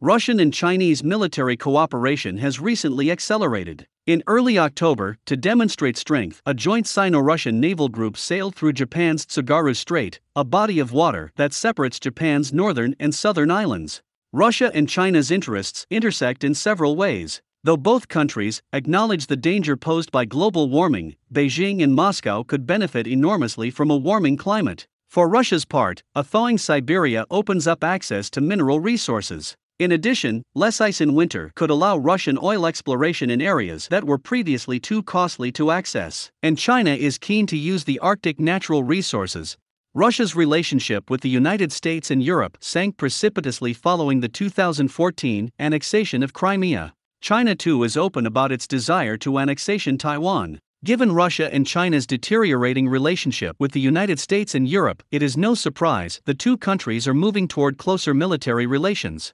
Russian and Chinese military cooperation has recently accelerated. In early October, to demonstrate strength, a joint Sino-Russian naval group sailed through Japan's Tsugaru Strait, a body of water that separates Japan's northern and southern islands. Russia and China's interests intersect in several ways. Though both countries acknowledge the danger posed by global warming, Beijing and Moscow could benefit enormously from a warming climate. For Russia's part, a thawing Siberia opens up access to mineral resources. In addition, less ice in winter could allow Russian oil exploration in areas that were previously too costly to access. And China is keen to use the Arctic natural resources. Russia's relationship with the United States and Europe sank precipitously following the 2014 annexation of Crimea. China too is open about its desire to annexation Taiwan. Given Russia and China's deteriorating relationship with the United States and Europe, it is no surprise the two countries are moving toward closer military relations.